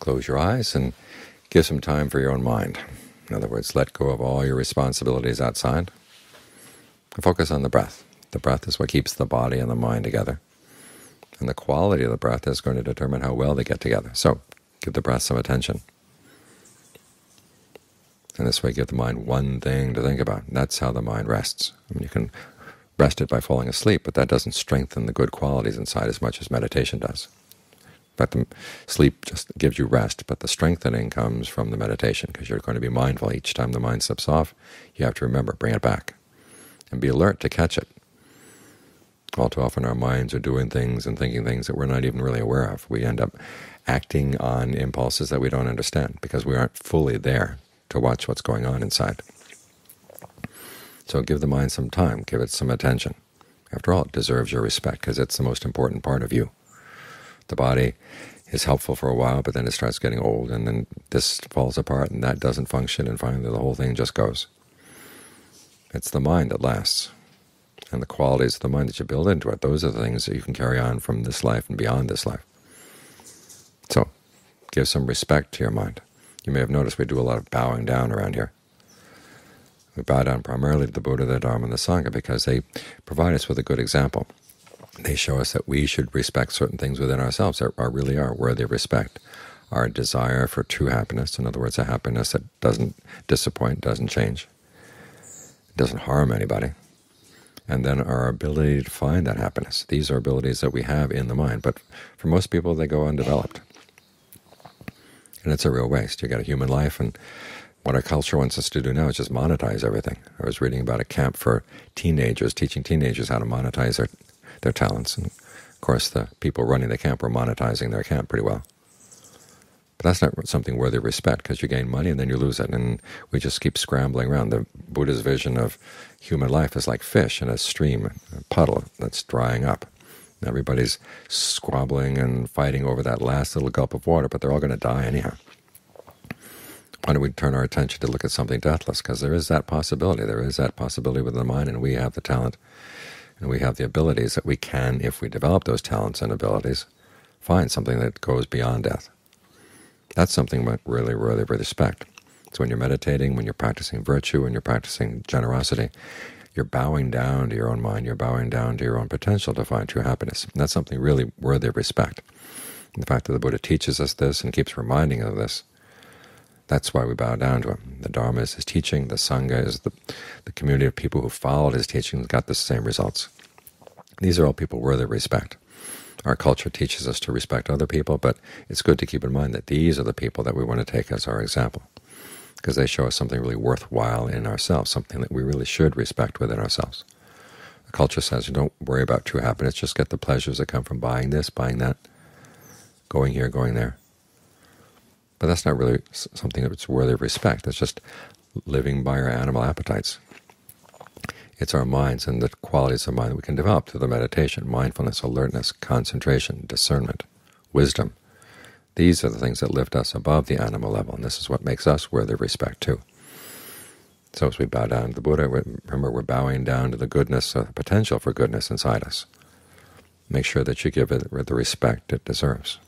Close your eyes and give some time for your own mind. In other words, let go of all your responsibilities outside and focus on the breath. The breath is what keeps the body and the mind together, and the quality of the breath is going to determine how well they get together. So give the breath some attention. And this way give the mind one thing to think about. That's how the mind rests. I mean, you can rest it by falling asleep, but that doesn't strengthen the good qualities inside as much as meditation does. But the sleep just gives you rest, but the strengthening comes from the meditation, because you're going to be mindful. Each time the mind slips off, you have to remember, bring it back, and be alert to catch it. All too often our minds are doing things and thinking things that we're not even really aware of. We end up acting on impulses that we don't understand, because we aren't fully there to watch what's going on inside. So give the mind some time, give it some attention. After all, it deserves your respect, because it's the most important part of you. The body is helpful for a while, but then it starts getting old, and then this falls apart, and that doesn't function, and finally the whole thing just goes. It's the mind that lasts, and the qualities of the mind that you build into it, those are the things that you can carry on from this life and beyond this life. So give some respect to your mind. You may have noticed we do a lot of bowing down around here. We bow down primarily to the Buddha, the Dharma, and the Sangha, because they provide us with a good example. They show us that we should respect certain things within ourselves that are really are worthy of respect. Our desire for true happiness, in other words, a happiness that doesn't disappoint, doesn't change, doesn't harm anybody. And then our ability to find that happiness. These are abilities that we have in the mind, but for most people they go undeveloped. And it's a real waste. You get a human life, and what our culture wants us to do now is just monetize everything. I was reading about a camp for teenagers, teaching teenagers how to monetize their talents, and of course the people running the camp were monetizing their camp pretty well. But that's not something worthy of respect, because you gain money and then you lose it, and we just keep scrambling around. The Buddha's vision of human life is like fish in a stream, a puddle that's drying up. And everybody's squabbling and fighting over that last little gulp of water, but they're all going to die anyhow. Why don't we turn our attention to look at something deathless? Because there is that possibility. There is that possibility within the mind, and we have the talent, and we have the abilities that we can, if we develop those talents and abilities, find something that goes beyond death. That's something that really, really respect. So when you're meditating, when you're practicing virtue, when you're practicing generosity, you're bowing down to your own mind, you're bowing down to your own potential to find true happiness. And that's something really worthy of respect. And the fact that the Buddha teaches us this and keeps reminding us of this, that's why we bow down to him. The Dharma is his teaching, the Sangha is the community of people who followed his teaching and got the same results. These are all people worthy of respect. Our culture teaches us to respect other people, but it's good to keep in mind that these are the people that we want to take as our example, because they show us something really worthwhile in ourselves, something that we really should respect within ourselves. The culture says, don't worry about true happiness, just get the pleasures that come from buying this, buying that, going here, going there. But that's not really something that's worthy of respect. It's just living by our animal appetites. It's our minds and the qualities of mind that we can develop through the meditation, mindfulness, alertness, concentration, discernment, wisdom. These are the things that lift us above the animal level, and this is what makes us worthy of respect too. So as we bow down to the Buddha, remember we're bowing down to the goodness, the potential for goodness inside us. Make sure that you give it the respect it deserves.